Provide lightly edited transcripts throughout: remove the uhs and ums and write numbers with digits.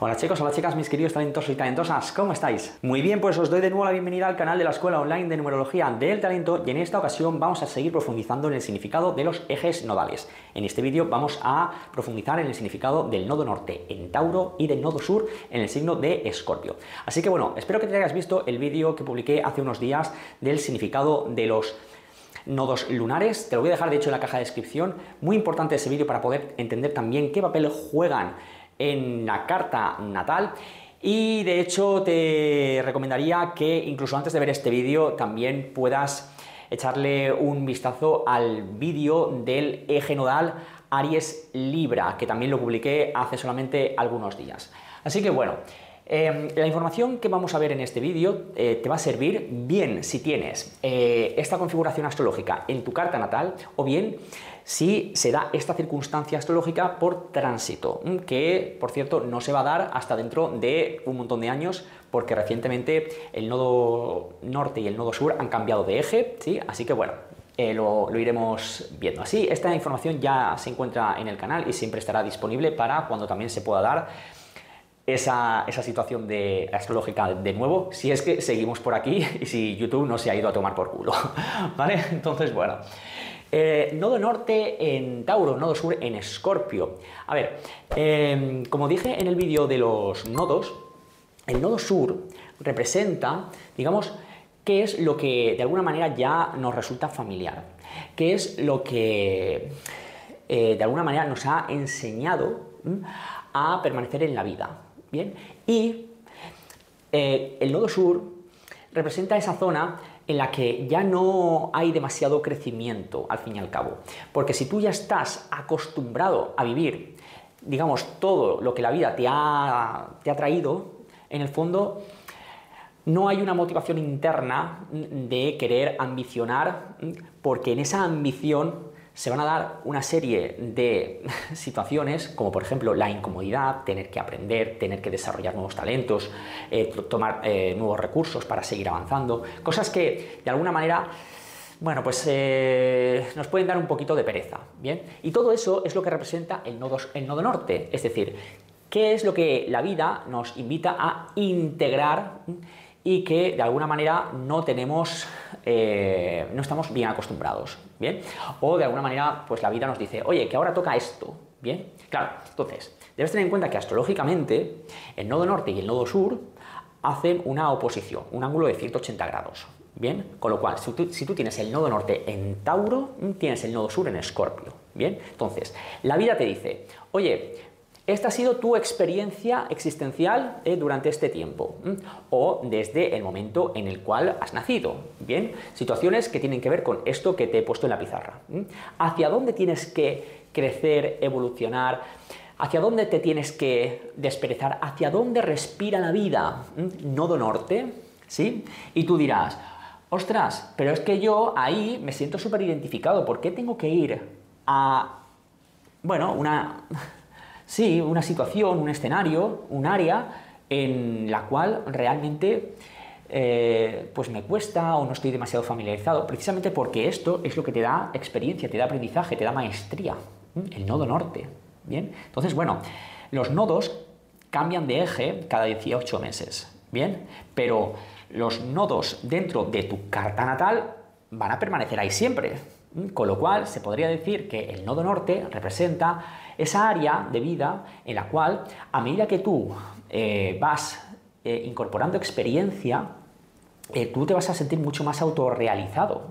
Hola chicos, hola chicas, mis queridos talentosos y talentosas, ¿cómo estáis? Muy bien, pues os doy de nuevo la bienvenida al canal de la Escuela Online de Numerología del Talento y en esta ocasión vamos a seguir profundizando en el significado de los ejes nodales. En este vídeo vamos a profundizar en el significado del nodo norte en Tauro y del nodo sur en el signo de Escorpio. Así que bueno, espero que te hayas visto el vídeo que publiqué hace unos días del significado de los nodos lunares. Te lo voy a dejar de hecho en la caja de descripción. Muy importante ese vídeo para poder entender también qué papel juegan en la carta natal. Y de hecho te recomendaría que incluso antes de ver este vídeo también puedas echarle un vistazo al vídeo del eje nodal Aries Libra, que también lo publiqué hace solamente algunos días. Así que bueno, la información que vamos a ver en este vídeo te va a servir bien si tienes esta configuración astrológica en tu carta natal o bien si se da esta circunstancia astrológica por tránsito, que por cierto no se va a dar hasta dentro de un montón de años porque recientemente el nodo norte y el nodo sur han cambiado de eje, ¿sí? Así que bueno, lo iremos viendo. Así, esta información ya se encuentra en el canal y siempre estará disponible para cuando también se pueda dar esa situación astrológica de nuevo, si es que seguimos por aquí y si YouTube no se ha ido a tomar por culo, ¿vale? Entonces, bueno, nodo norte en Tauro, nodo sur en Escorpio. A ver, como dije en el vídeo de los nodos, el nodo sur representa, digamos, qué es lo que de alguna manera ya nos resulta familiar, qué es lo que de alguna manera nos ha enseñado a permanecer en la vida. Bien, y el nodo sur representa esa zona en la que ya no hay demasiado crecimiento, al fin y al cabo. Porque si tú ya estás acostumbrado a vivir, digamos, todo lo que la vida te ha traído, en el fondo no hay una motivación interna de querer ambicionar, porque en esa ambición se van a dar una serie de situaciones, como por ejemplo la incomodidad, tener que aprender, tener que desarrollar nuevos talentos, tomar nuevos recursos para seguir avanzando, cosas que de alguna manera, bueno, pues nos pueden dar un poquito de pereza, ¿bien? Y todo eso es lo que representa el nodo norte, es decir, qué es lo que la vida nos invita a integrar y que de alguna manera no estamos bien acostumbrados, ¿bien? O de alguna manera, pues la vida nos dice, oye, que ahora toca esto, ¿bien? Claro, entonces, debes tener en cuenta que astrológicamente el nodo norte y el nodo sur hacen una oposición, un ángulo de 180 grados, ¿bien? Con lo cual, si tú tienes el nodo norte en Tauro, tienes el nodo sur en Escorpio, ¿bien? Entonces, la vida te dice, oye, esta ha sido tu experiencia existencial durante este tiempo o desde el momento en el cual has nacido. Bien, situaciones que tienen que ver con esto que te he puesto en la pizarra. ¿Hacia dónde tienes que crecer, evolucionar? ¿Hacia dónde te tienes que desperezar? ¿Hacia dónde respira la vida? Nodo norte, ¿sí? Y tú dirás, ostras, pero es que yo ahí me siento súper identificado. ¿Por qué tengo que ir a, bueno, una situación, un escenario, un área en la cual realmente pues me cuesta o no estoy demasiado familiarizado? Precisamente porque esto es lo que te da experiencia, te da aprendizaje, te da maestría, el nodo norte. Bien, entonces, bueno, los nodos cambian de eje cada 18 meses, bien, pero los nodos dentro de tu carta natal van a permanecer ahí siempre. Con lo cual, se podría decir que el nodo norte representa esa área de vida en la cual, a medida que tú vas incorporando experiencia, tú te vas a sentir mucho más autorrealizado.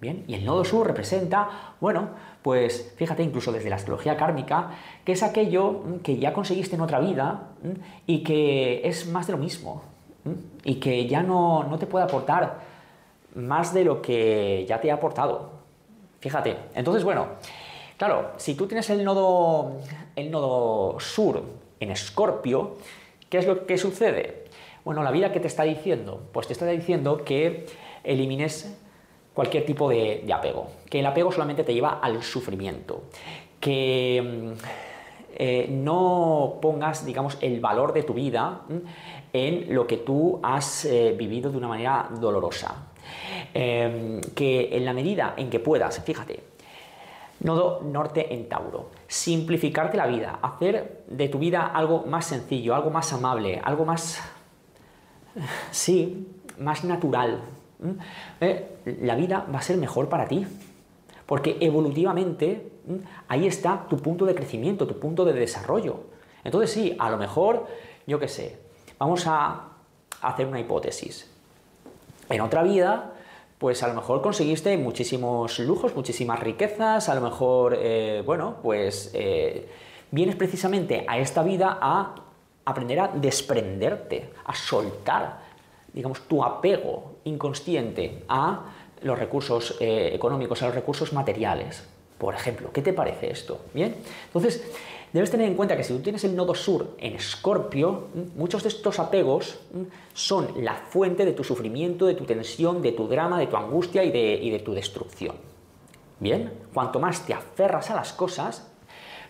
Bien, y el nodo sur representa, bueno, pues fíjate, incluso desde la astrología kármica, que es aquello que ya conseguiste en otra vida y que es más de lo mismo y que ya no te puede aportar más de lo que ya te ha aportado. Fíjate, entonces, bueno, claro, si tú tienes el nodo sur en Escorpio, ¿qué es lo que sucede? Bueno, la vida, ¿qué te está diciendo? Pues te está diciendo que elimines cualquier tipo de apego, que el apego solamente te lleva al sufrimiento, que no pongas, digamos, el valor de tu vida en lo que tú has vivido de una manera dolorosa. Que en la medida en que puedas, fíjate, Nodo norte en Tauro. Simplificarte la vida, hacer de tu vida algo más sencillo, algo más amable, algo más, sí, más natural. La vida va a ser mejor para ti, porque evolutivamente ahí está tu punto de crecimiento, tu punto de desarrollo. Entonces sí, a lo mejor, yo qué sé, vamos a hacer una hipótesis. En otra vida, pues a lo mejor conseguiste muchísimos lujos, muchísimas riquezas, a lo mejor, bueno, pues vienes precisamente a esta vida a aprender a desprenderte, a soltar, digamos, tu apego inconsciente a los recursos económicos, a los recursos materiales, por ejemplo. ¿Qué te parece esto? Bien, entonces debes tener en cuenta que si tú tienes el nodo sur en Escorpio, muchos de estos apegos son la fuente de tu sufrimiento, de tu tensión, de tu drama, de tu angustia y de tu destrucción. Bien, cuanto más te aferras a las cosas,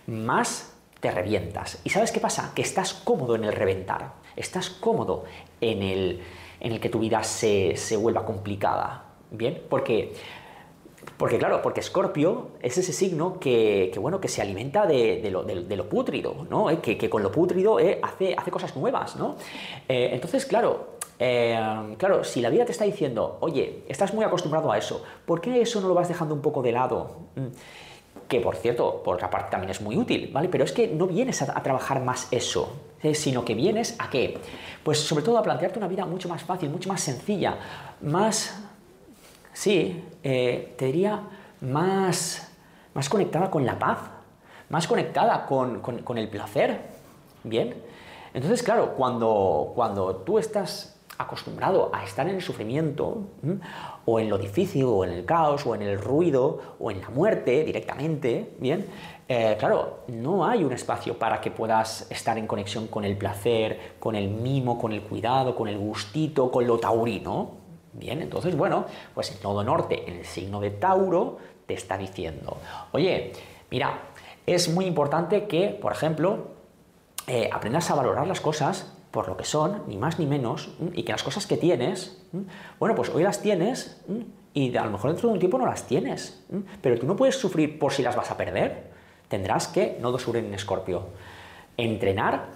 más te revientas. ¿Y sabes qué pasa? Que estás cómodo en el reventar, estás cómodo en el que tu vida se vuelva complicada. Bien, porque claro, porque Escorpio es ese signo que bueno, que se alimenta de lo pútrido, ¿no? Que con lo pútrido hace cosas nuevas, ¿no? Entonces, claro, si la vida te está diciendo, oye, estás muy acostumbrado a eso, ¿por qué eso no lo vas dejando un poco de lado? Que, por cierto, por otra parte también es muy útil, ¿vale? Pero es que no vienes a trabajar más eso, sino que vienes a ¿qué? Pues sobre todo a plantearte una vida mucho más fácil, mucho más sencilla, más... Sí, te diría más conectada con la paz, más conectada con el placer, ¿bien? Entonces, claro, cuando tú estás acostumbrado a estar en el sufrimiento, ¿m? O en lo difícil, o en el caos, o en el ruido, o en la muerte directamente, ¿bien? Claro, no hay un espacio para que puedas estar en conexión con el placer, con el mimo, con el cuidado, con el gustito, con lo taurino. Bien, entonces, bueno, pues el nodo norte en el signo de Tauro te está diciendo, oye, mira, es muy importante que, por ejemplo, aprendas a valorar las cosas por lo que son, ni más ni menos, y que las cosas que tienes, bueno, pues hoy las tienes y a lo mejor dentro de un tiempo no las tienes, pero tú no puedes sufrir por si las vas a perder. Tendrás que, nodo sur en Escorpio, entrenar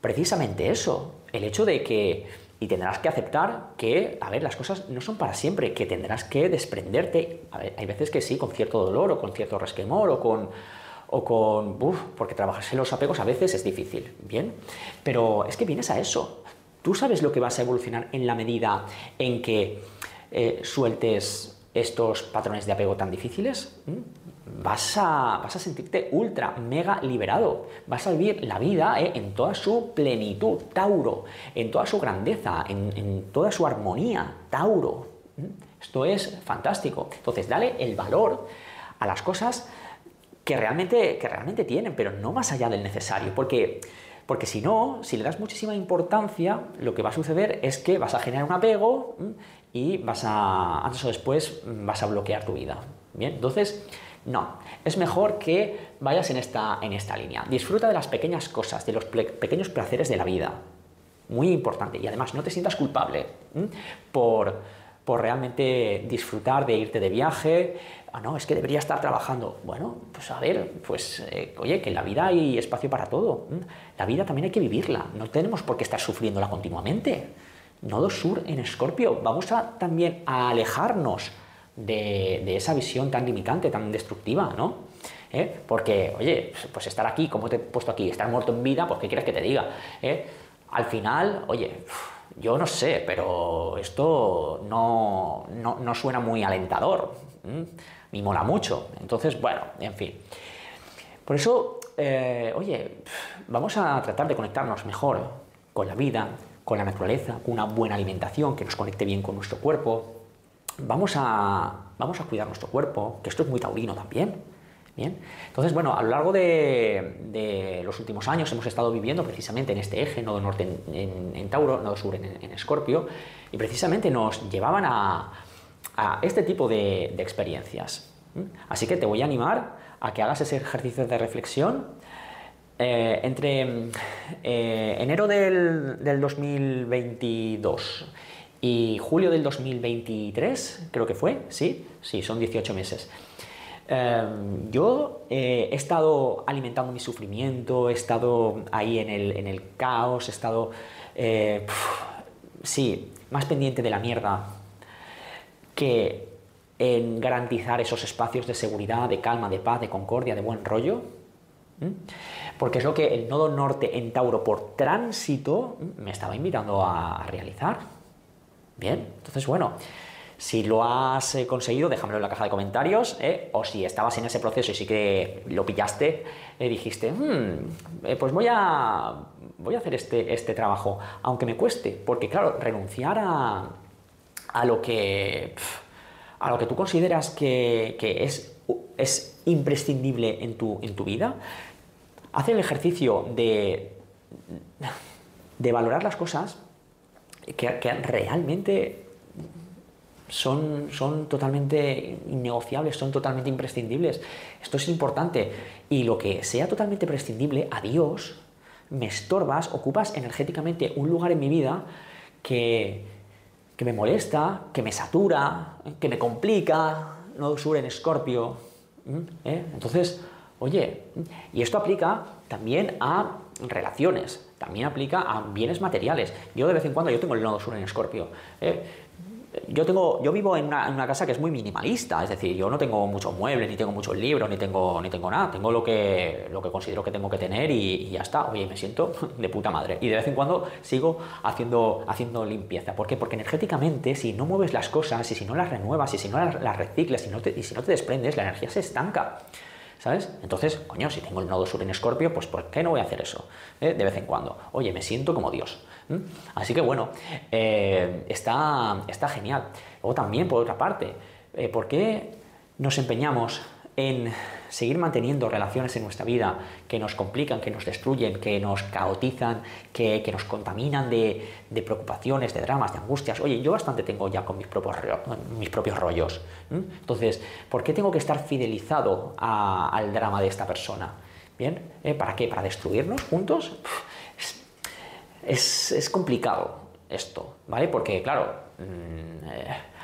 precisamente eso, el hecho de que... Y tendrás que aceptar que, a ver, las cosas no son para siempre, que tendrás que desprenderte. A ver, hay veces que sí, con cierto dolor o con cierto resquemor o con porque trabajarse los apegos a veces es difícil, ¿bien? Pero es que vienes a eso. Tú sabes lo que vas a evolucionar en la medida en que sueltes estos patrones de apego tan difíciles. Vas a sentirte ultra, mega liberado. Vas a vivir la vida en toda su plenitud, Tauro, en toda su grandeza, en toda su armonía, Tauro. Esto es fantástico. Entonces, dale el valor a las cosas que realmente tienen, pero no más allá del necesario, porque si no, si le das muchísima importancia, lo que va a suceder es que vas a generar un apego y antes o después vas a bloquear tu vida. Bien, entonces... No, es mejor que vayas en esta línea. Disfruta de las pequeñas cosas, de los pequeños placeres de la vida. Muy importante. Y además no te sientas culpable por realmente disfrutar de irte de viaje. Ah, no, es que debería estar trabajando. Bueno, pues a ver, pues oye, que en la vida hay espacio para todo. La vida también hay que vivirla. No tenemos por qué estar sufriéndola continuamente. Nodo sur en Escorpio. Vamos también a alejarnos de esa visión tan limitante, tan destructiva, ¿no? Porque, oye, pues estar aquí, como te he puesto aquí, estar muerto en vida, pues ¿qué quieres que te diga? Al final, oye, yo no sé, pero esto no suena muy alentador, ni mola mucho. Entonces, bueno, en fin. Por eso, oye, vamos a tratar de conectarnos mejor con la vida, con la naturaleza, con una buena alimentación que nos conecte bien con nuestro cuerpo. Vamos a cuidar nuestro cuerpo, que esto es muy taurino también. Bien. Entonces, bueno, a lo largo de los últimos años hemos estado viviendo precisamente en este eje, nodo norte en Tauro, nodo sur en Escorpio, y precisamente nos llevaban a este tipo de experiencias. Así que te voy a animar a que hagas ese ejercicio de reflexión. Entre enero del 2022 y julio del 2023, creo que fue, sí, son 18 meses. Yo he estado alimentando mi sufrimiento, he estado ahí en el caos, he estado, sí, más pendiente de la mierda que en garantizar esos espacios de seguridad, de calma, de paz, de concordia, de buen rollo. Porque es lo que el nodo norte en Tauro por tránsito me estaba invitando a realizar. Bien, entonces bueno, si lo has conseguido, déjamelo en la caja de comentarios, o si estabas en ese proceso y sí que lo pillaste, dijiste, pues voy a hacer este trabajo, aunque me cueste, porque claro, renunciar a lo que tú consideras que es imprescindible en tu vida, hacer el ejercicio de valorar las cosas que realmente son totalmente innegociables, son totalmente imprescindibles. Esto es importante. Y lo que sea totalmente prescindible, adiós, me estorbas, ocupas energéticamente un lugar en mi vida que me molesta, que me satura, que me complica. Nodo sur en Escorpio. Entonces, oye, y esto aplica también a relaciones, también aplica a bienes materiales. Yo de vez en cuando, yo tengo el nodo sur en Escorpio. Yo vivo en una casa que es muy minimalista, es decir, yo no tengo muchos muebles, ni tengo muchos libros, ni tengo nada. Tengo lo que considero que tengo que tener y ya está. Oye, me siento de puta madre. Y de vez en cuando sigo haciendo limpieza. ¿Por qué? Porque energéticamente, si no mueves las cosas, y si no las renuevas, y si no las reciclas, y si no te desprendes, la energía se estanca, ¿sabes? Entonces, coño, si tengo el nodo sur en Escorpio, pues ¿por qué no voy a hacer eso? De vez en cuando. Oye, me siento como Dios. Así que bueno, está genial. Luego también, por otra parte, ¿por qué nos empeñamos en seguir manteniendo relaciones en nuestra vida que nos complican, que nos destruyen, que nos caotizan, que nos contaminan de preocupaciones, de dramas, de angustias? Oye, yo bastante tengo ya con mis propios rollos. Entonces, ¿por qué tengo que estar fidelizado al drama de esta persona? ¿Bien? ¿Para qué? ¿Para destruirnos juntos? Es complicado esto, ¿vale? Porque, claro,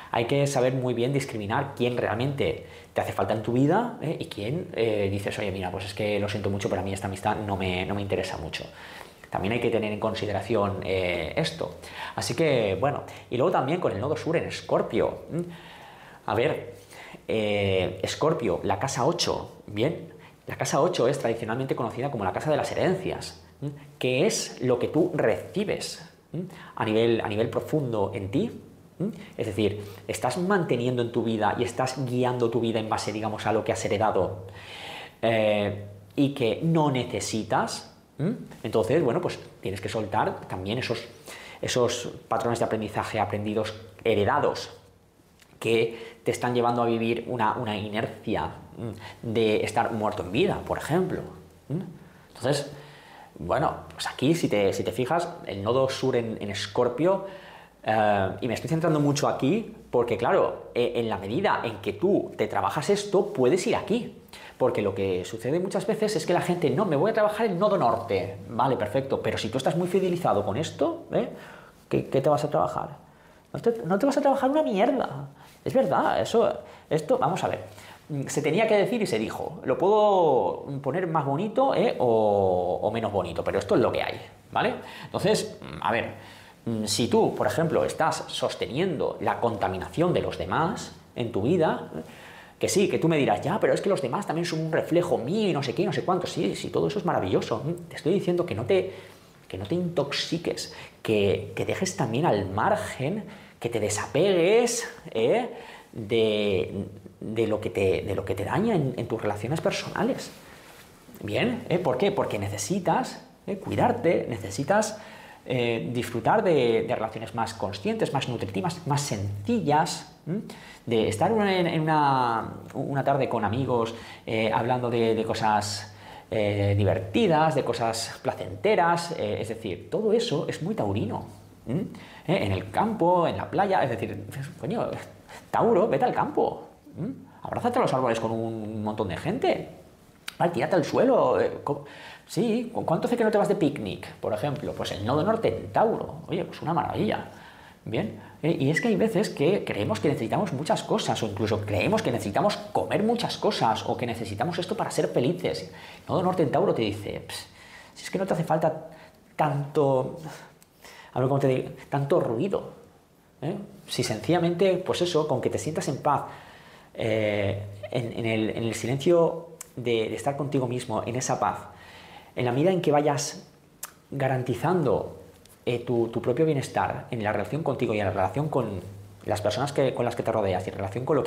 hay que saber muy bien discriminar quién realmente te hace falta en tu vida, y quién dices, oye, mira, pues es que lo siento mucho, pero a mí esta amistad no me interesa mucho. También hay que tener en consideración esto. Así que, bueno, y luego también con el nodo sur en Escorpio. A ver, Escorpio, la casa 8, ¿bien? La casa 8 es tradicionalmente conocida como la casa de las herencias, que es lo que tú recibes a nivel profundo en ti. Es decir, estás manteniendo en tu vida y estás guiando tu vida en base, digamos, a lo que has heredado y que no necesitas. Entonces, bueno, pues tienes que soltar también esos patrones de aprendizaje aprendidos, heredados, que te están llevando a vivir una inercia de estar muerto en vida, por ejemplo. Entonces, bueno, pues aquí, si te fijas, el nodo sur en Escorpio. Y me estoy centrando mucho aquí porque, claro, en la medida en que tú te trabajas esto, puedes ir aquí. Porque lo que sucede muchas veces es que la gente, no, me voy a trabajar el nodo norte. Vale, perfecto. Pero si tú estás muy fidelizado con esto, ¿qué te vas a trabajar? No te vas a trabajar una mierda. Es verdad, esto, vamos a ver. Se tenía que decir y se dijo. Lo puedo poner más bonito o menos bonito, pero esto es lo que hay, ¿vale? Entonces, a ver. Si tú, por ejemplo, estás sosteniendo la contaminación de los demás en tu vida, que sí, que tú me dirás, ya, pero es que los demás también son un reflejo mío y no sé qué, no sé cuánto. Sí, todo eso es maravilloso. Te estoy diciendo que no te intoxiques, que dejes también al margen, que te desapegues de lo que te daña en tus relaciones personales. Bien, ¿por qué? Porque necesitas cuidarte, necesitas disfrutar de relaciones más conscientes, más nutritivas, más sencillas, de estar en una tarde con amigos hablando de cosas divertidas, de cosas placenteras, es decir, todo eso es muy taurino, en el campo, en la playa, es decir, coño, Tauro, vete al campo, abrázate a los árboles con un montón de gente, vale, tírate al suelo, sí, ¿cuánto hace que no te vas de picnic, por ejemplo? Pues el nodo norte en Tauro, oye, pues una maravilla. Bien, y es que hay veces que creemos que necesitamos muchas cosas, o incluso creemos que necesitamos comer muchas cosas, o que necesitamos esto para ser felices. El nodo norte en Tauro te dice, si es que no te hace falta tanto, a ver cómo te digo, tanto ruido, si sencillamente, pues eso, con que te sientas en paz, en el silencio de estar contigo mismo, en esa paz, en la medida en que vayas garantizando tu propio bienestar en la relación contigo y en la relación con las personas con las que te rodeas y en relación con lo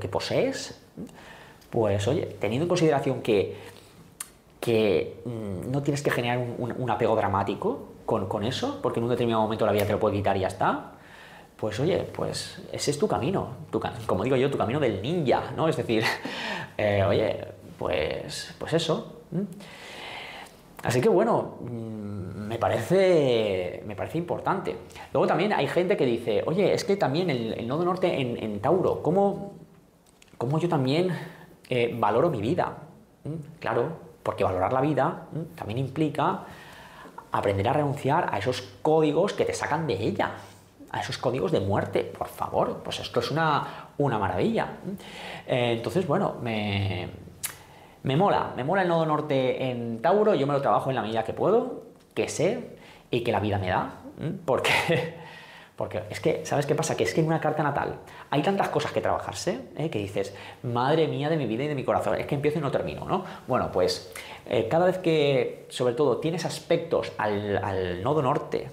que posees, pues oye, teniendo en consideración que no tienes que generar un apego dramático con eso, porque en un determinado momento la vida te lo puede quitar y ya está, pues oye, pues ese es tu camino, como digo yo, tu camino del ninja, ¿no? Es decir, oye, pues eso. Así que bueno, me parece importante. Luego también hay gente que dice, oye, es que también el nodo norte en Tauro, ¿cómo yo también valoro mi vida? Claro, porque valorar la vida también implica aprender a renunciar a esos códigos que te sacan de ella, a esos códigos de muerte, por favor, pues esto es una maravilla. Entonces, bueno, me mola el nodo norte en Tauro, yo me lo trabajo en la medida que puedo, que sé y que la vida me da, porque es que, ¿sabes qué pasa? Que es que en una carta natal hay tantas cosas que trabajarse, que dices, madre mía de mi vida y de mi corazón, es que empiezo y no termino, ¿no? Bueno, pues cada vez que, sobre todo, tienes aspectos al nodo norte,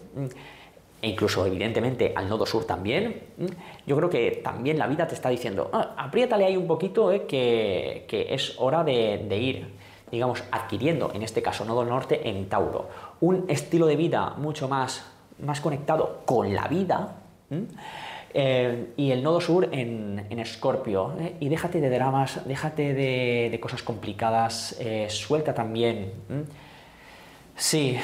e incluso, evidentemente, al nodo sur también, yo creo que también la vida te está diciendo, apriétale ahí un poquito, que es hora de ir, digamos, adquiriendo, en este caso, nodo norte en Tauro, un estilo de vida mucho más conectado con la vida, y el nodo sur en Escorpio, y déjate de dramas, déjate de cosas complicadas, suelta también, sí,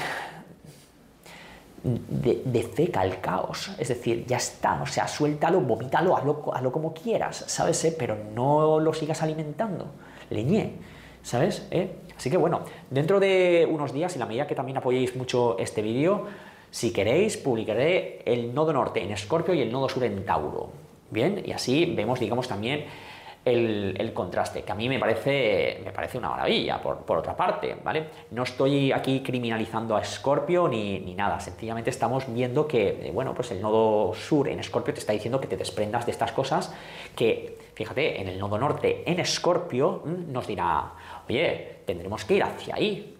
de feca al caos, es decir, ya está, o sea, suéltalo, vomítalo, hazlo como quieras, ¿sabes? Pero no lo sigas alimentando, leñé, ¿sabes? Así que bueno, dentro de unos días, en la medida que también apoyéis mucho este vídeo, si queréis, publicaré el nodo norte en Escorpio y el nodo sur en Tauro, ¿bien? Y así vemos, digamos, también el contraste, que a mí me parece una maravilla, por otra parte, ¿vale? No estoy aquí criminalizando a Escorpio ni nada, sencillamente estamos viendo que, bueno, pues el nodo sur en Escorpio te está diciendo que te desprendas de estas cosas que, fíjate, en el nodo norte en Escorpio nos dirá, oye, tendremos que ir hacia ahí,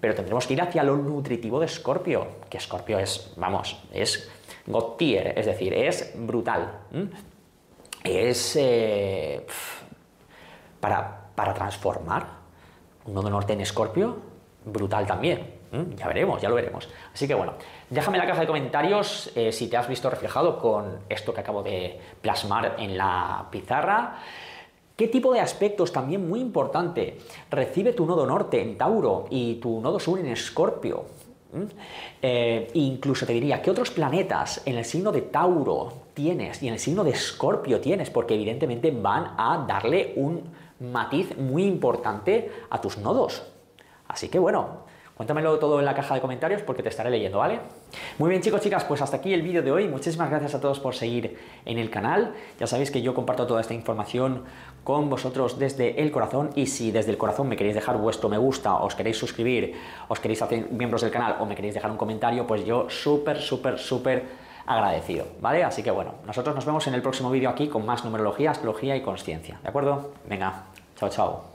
pero tendremos que ir hacia lo nutritivo de Escorpio, que Escorpio es, vamos, es God tier, es decir, es brutal, es para transformar un nodo norte en Escorpio, brutal también. Ya veremos, ya lo veremos. Así que bueno, déjame en la caja de comentarios si te has visto reflejado con esto que acabo de plasmar en la pizarra. ¿Qué tipo de aspectos, también muy importante, recibe tu nodo norte en Tauro y tu nodo sur en Escorpio? Incluso te diría, ¿qué otros planetas en el signo de Tauro tienes y en el signo de Escorpio tienes? Porque evidentemente van a darle un matiz muy importante a tus nodos. Así que bueno, cuéntamelo todo en la caja de comentarios porque te estaré leyendo, ¿vale? Muy bien, chicos, chicas, pues hasta aquí el vídeo de hoy. Muchísimas gracias a todos por seguir en el canal. Ya sabéis que yo comparto toda esta información con vosotros desde el corazón, y si desde el corazón me queréis dejar vuestro me gusta, os queréis suscribir, os queréis hacer miembros del canal o me queréis dejar un comentario, pues yo súper agradecido, ¿vale? Así que bueno, nosotros nos vemos en el próximo vídeo aquí con más numerología, astrología y consciencia, ¿de acuerdo? Venga, chao.